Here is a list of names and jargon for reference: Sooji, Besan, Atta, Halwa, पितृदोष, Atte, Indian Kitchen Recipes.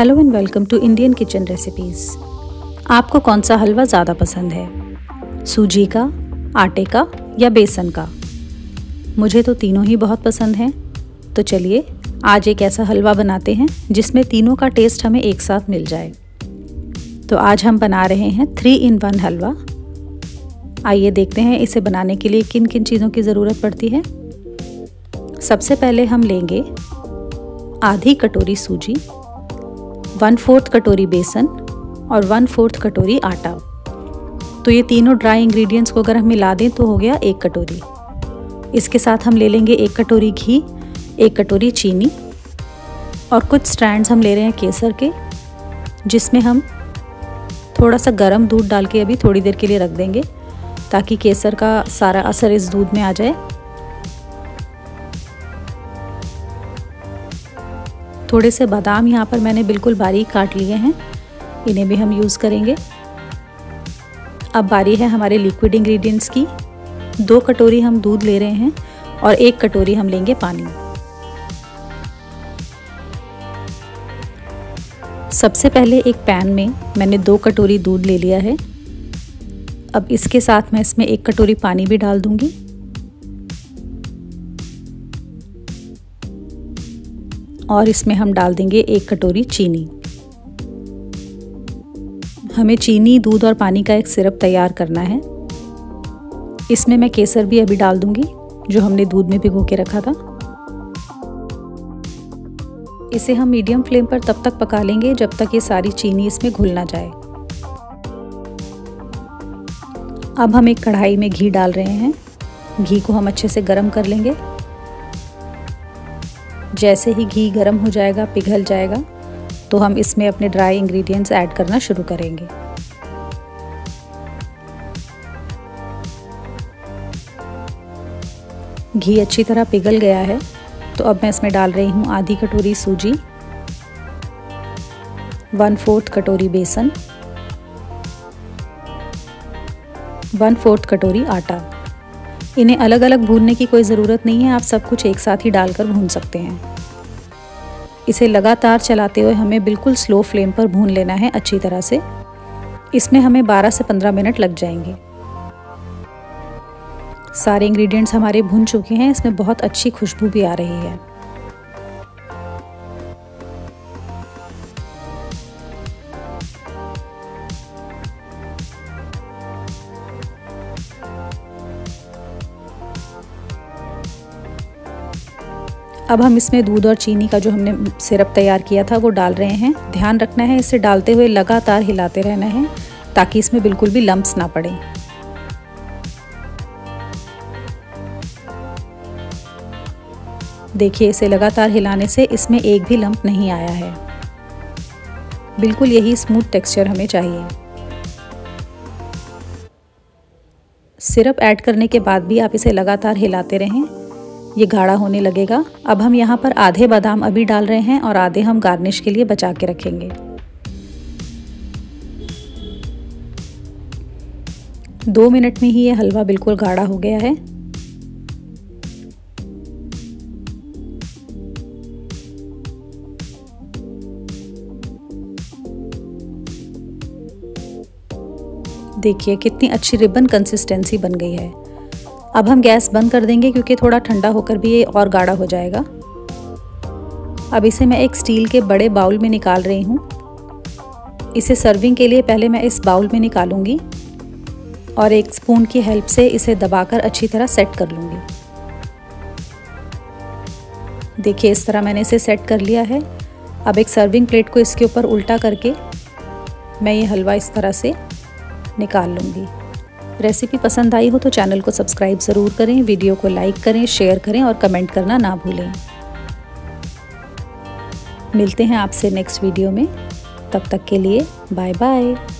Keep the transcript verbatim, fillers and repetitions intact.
Hello and welcome to Indian kitchen recipes. आपको कौन सा हलवा ज़्यादा पसंद है, सूजी का, आटे का या बेसन का? मुझे तो तीनों ही बहुत पसंद हैं। तो चलिए आज एक ऐसा हलवा बनाते हैं जिसमें तीनों का टेस्ट हमें एक साथ मिल जाए। तो आज हम बना रहे हैं थ्री इन वन हलवा। आइए देखते हैं इसे बनाने के लिए किन किन चीज़ों की ज़रूरत पड़ती है। सबसे पहले हम लेंगे आधी कटोरी सूजी, वन फोर्थ कटोरी बेसन और वन फोर्थ कटोरी आटा। तो ये तीनों ड्राई इंग्रेडिएंट्स को अगर हम मिला दें तो हो गया एक कटोरी। इसके साथ हम ले लेंगे एक कटोरी घी, एक कटोरी चीनी और कुछ स्ट्रैंड्स हम ले रहे हैं केसर के, जिसमें हम थोड़ा सा गर्म दूध डाल के अभी थोड़ी देर के लिए रख देंगे ताकि केसर का सारा असर इस दूध में आ जाए। थोड़े से बादाम यहाँ पर मैंने बिल्कुल बारीक काट लिए हैं, इन्हें भी हम यूज़ करेंगे। अब बारी है हमारे लिक्विड इंग्रेडिएंट्स की। दो कटोरी हम दूध ले रहे हैं और एक कटोरी हम लेंगे पानी। सबसे पहले एक पैन में मैंने दो कटोरी दूध ले लिया है। अब इसके साथ मैं इसमें एक कटोरी पानी भी डाल दूंगी। और इसमें हम डाल देंगे एक कटोरी चीनी। हमें चीनी, दूध और पानी का एक सिरप तैयार करना है। इसमें मैं केसर भी अभी डाल दूंगी जो हमने दूध में भिगो के रखा था। इसे हम मीडियम फ्लेम पर तब तक पका लेंगे जब तक ये सारी चीनी इसमें घुल ना जाए। अब हम एक कढ़ाई में घी डाल रहे हैं। घी को हम अच्छे से गर्म कर लेंगे। जैसे ही घी गर्म हो जाएगा, पिघल जाएगा, तो हम इसमें अपने ड्राई इंग्रेडिएंट्स ऐड करना शुरू करेंगे। घी अच्छी तरह पिघल गया है तो अब मैं इसमें डाल रही हूँ आधी कटोरी सूजी, वन फोर्थ कटोरी बेसन, वन फोर्थ कटोरी आटा। इन्हें अलग अलग भूनने की कोई ज़रूरत नहीं है, आप सब कुछ एक साथ ही डालकर भून सकते हैं। इसे लगातार चलाते हुए हमें बिल्कुल स्लो फ्लेम पर भून लेना है अच्छी तरह से। इसमें हमें बारह से पंद्रह मिनट लग जाएंगे। सारे इंग्रेडिएंट्स हमारे भुन चुके हैं, इसमें बहुत अच्छी खुशबू भी आ रही है। अब हम इसमें दूध और चीनी का जो हमने सिरप तैयार किया था वो डाल रहे हैं। ध्यान रखना है, इसे डालते हुए लगातार हिलाते रहना है ताकि इसमें बिल्कुल भी लम्प्स ना पड़े। देखिए, इसे लगातार हिलाने से इसमें एक भी लम्प नहीं आया है। बिल्कुल यही स्मूथ टेक्सचर हमें चाहिए। सिरप ऐड करने के बाद भी आप इसे लगातार हिलाते रहें, ये गाढ़ा होने लगेगा। अब हम यहाँ पर आधे बादाम अभी डाल रहे हैं और आधे हम गार्निश के लिए बचा के रखेंगे। दो मिनट में ही ये हलवा बिल्कुल गाढ़ा हो गया है। देखिए कितनी अच्छी रिबन कंसिस्टेंसी बन गई है। अब हम गैस बंद कर देंगे क्योंकि थोड़ा ठंडा होकर भी ये और गाढ़ा हो जाएगा। अब इसे मैं एक स्टील के बड़े बाउल में निकाल रही हूँ। इसे सर्विंग के लिए पहले मैं इस बाउल में निकालूंगी और एक स्पून की हेल्प से इसे दबाकर अच्छी तरह सेट कर लूँगी। देखिए, इस तरह मैंने इसे सेट कर लिया है। अब एक सर्विंग प्लेट को इसके ऊपर उल्टा करके मैं ये हलवा इस तरह से निकाल लूँगी। रेसिपी पसंद आई हो तो चैनल को सब्सक्राइब ज़रूर करें, वीडियो को लाइक करें, शेयर करें और कमेंट करना ना भूलें। मिलते हैं आपसे नेक्स्ट वीडियो में, तब तक के लिए बाय बाय।